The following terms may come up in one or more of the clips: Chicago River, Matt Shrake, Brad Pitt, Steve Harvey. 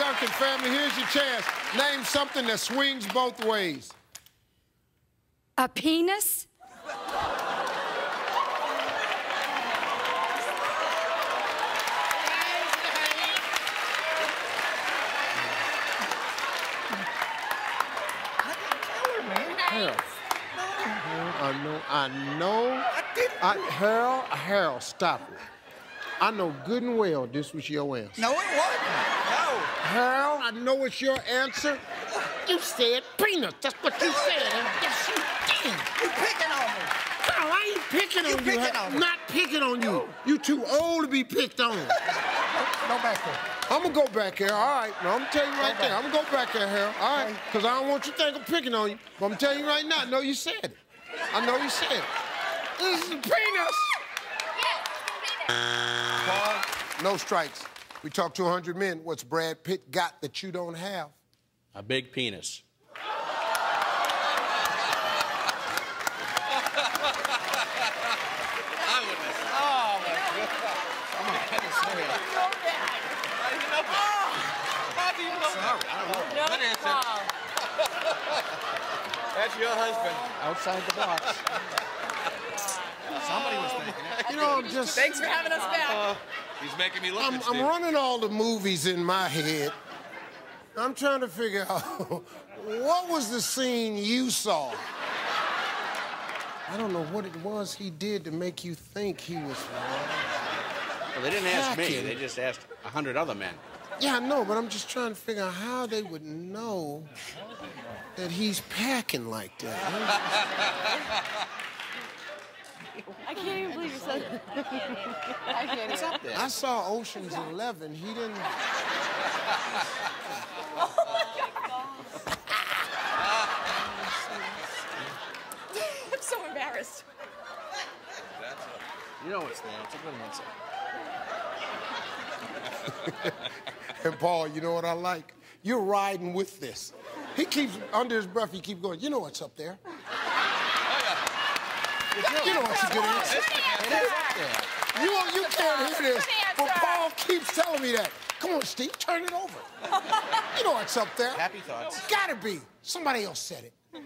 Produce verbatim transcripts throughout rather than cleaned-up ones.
Duncan family, here's your chance. Name something that swings both ways. A penis? I know, I know. I didn't. I, Harold, Harold, stop it. I know good and well this was your answer. No, it wasn't. No. Harold, I know it's your answer. You said peanuts. That's what you said. Yes, you did. You picking on me. No, I ain't picking on you. You picking on me. Not picking on you. You too old to be picked on. Go back there. I'm gonna go back there, all right. No, I'm gonna tell you right there. I'm gonna go back there, Harold, all right? Because I don't want you to think I'm picking on you. But I'm telling you right now, I know you said it. I know you said it. This is a penis. Yes, penis. No strikes. We talked to a hundred men. What's Brad Pitt got that you don't have? A big penis. I wouldn't have said. Oh, my God. I'm going to have to say it. That's your husband. Outside the box. Somebody was thinking that. You know, just... Thanks for having us back. Uh, he's making me look I'm, I'm running all the movies in my head. I'm trying to figure out what was the scene you saw? I don't know what it was he did to make you think he was... Well, they didn't ask me. They just asked a hundred other men. Yeah, I know, but I'm just trying to figure out how they would know that he's packing like that. I can't even believe you said that. I can't even. Up there. I saw Ocean's Eleven. He didn't. Oh my God. I'm so embarrassed. You know what's there. It's a good answer. And, Paul, you know what I like? You're riding with this. He keeps, under his breath, he keeps going, you know what's up there. Oh, yeah. You know what's a good answer. It is up there. You, you can't hear this, but Paul keeps telling me that. Come on, Steve, turn it over. You know what's up there. Happy thoughts. It's gotta be. Somebody else said it. Oh,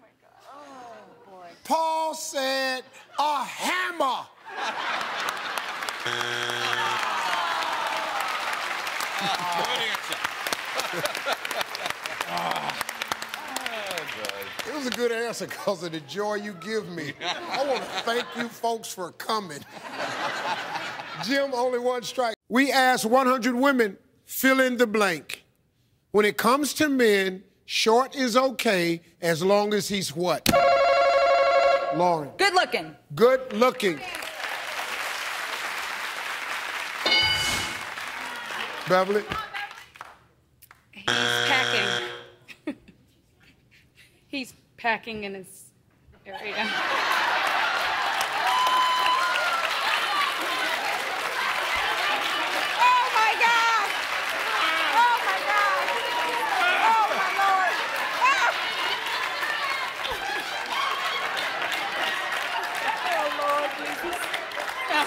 my God. Oh, boy. Paul said a hammer. Good answer. Oh, it was a good answer because of the joy you give me. I want to thank you folks for coming. Jim, only one strike. We asked a hundred women, fill in the blank. When it comes to men, short is okay as long as he's what? Lauren. Good looking. Good looking. Beverly? He's packing. He's packing in his area. Oh, my God! Oh, my God! Oh, my Lord! Ah! Oh, Lord Jesus. Ah. I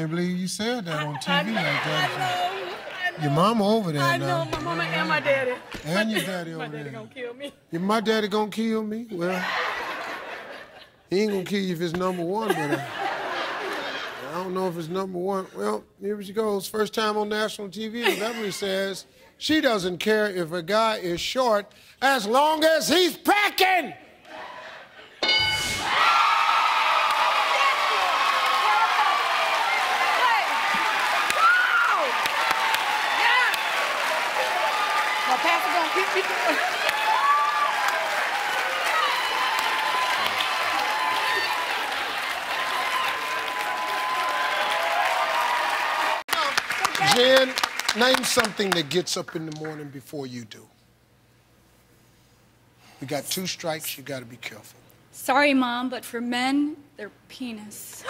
can't believe you said that on T V I, I, like that. I know, I know. Your mama over there I now. I know, my mama and my daddy. And your daddy over there. My daddy gonna kill me. Your, my daddy gonna kill me? Well, he ain't gonna kill you if it's number one, but I, I don't know if it's number one. Well, here she goes. First time on national T V, and Beverly says she doesn't care if a guy is short as long as he's packing. Jen, name something that gets up in the morning before you do. We got two strikes, you got to be careful. Sorry, Mom, but for men, they're penis.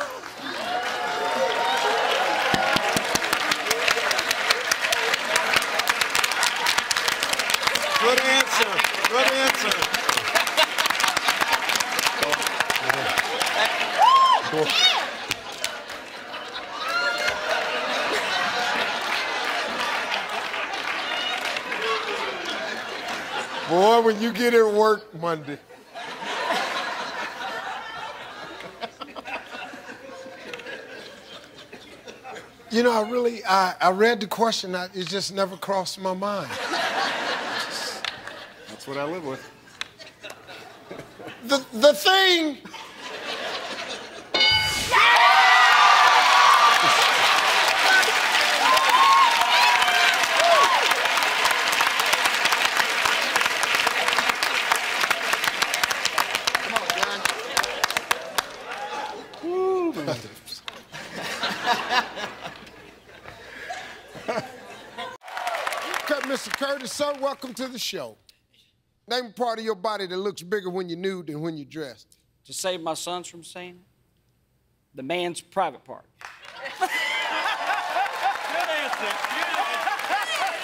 Good answer. Good answer. Cool. Boy, when you get at work Monday. You know, I really, I, I read the question, I, it just never crossed my mind. That's what I live with. The, the thing. Mister Curtis, sir, welcome to the show. Name a part of your body that looks bigger when you're nude than when you're dressed. To save my sons from saying it, the man's private part. Good answer. Good answer.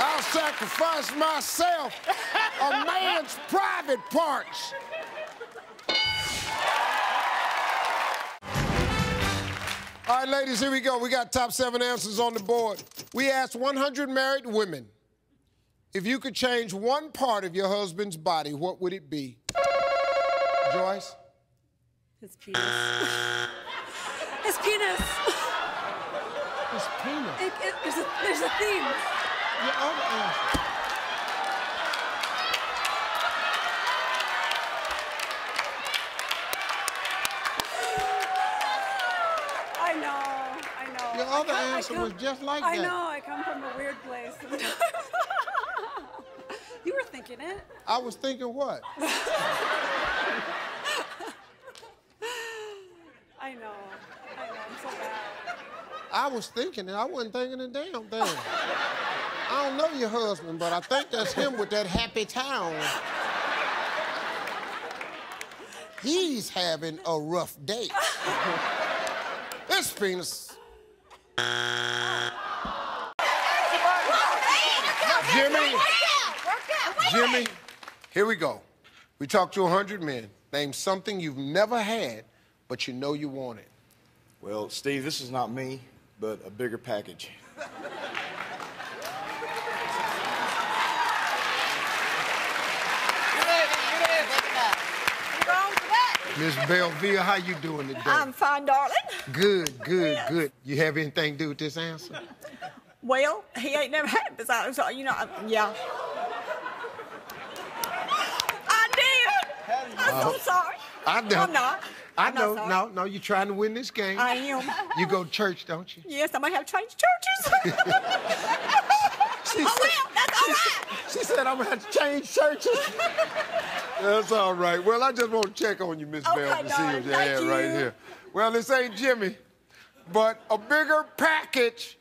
I'll sacrifice myself on man's private parts. All right, ladies, here we go. We got top seven answers on the board. We asked one hundred married women, if you could change one part of your husband's body, what would it be? Joyce? His penis. His penis. His penis. It, it, there's, a, there's a theme. Your own answer. Your other come, answer come, was just like I that. I know, I come from a weird place sometimes. You were thinking it. I was thinking what? I know, I know, I'm so bad. I was thinking it, I wasn't thinking a damn thing. I don't know your husband, but I think that's him with that happy town. He's having a rough day. This penis. Jimmy, Jimmy, here we go. We talked to one hundred men. Name something you've never had, but you know you want it. Well, Steve, this is not me, but a bigger package. Miss Belville, how you doing today? I'm fine, darling. Good, good, yes. good. You have anything to do with this answer? Well, he ain't never had it besides, so, you know, I, yeah. I did. I'm uh, so sorry. I know. I'm not. I I'm know. Not sorry. No, no, you're trying to win this game. I am. You go to church, don't you? Yes, I might have changed churches. She oh, said, well, that's all right. She said I'm going to have to change churches. That's all right. Well, I just want to check on you, Miss okay, Bell, to see what you had right here. Well, this ain't Jimmy, but a bigger package.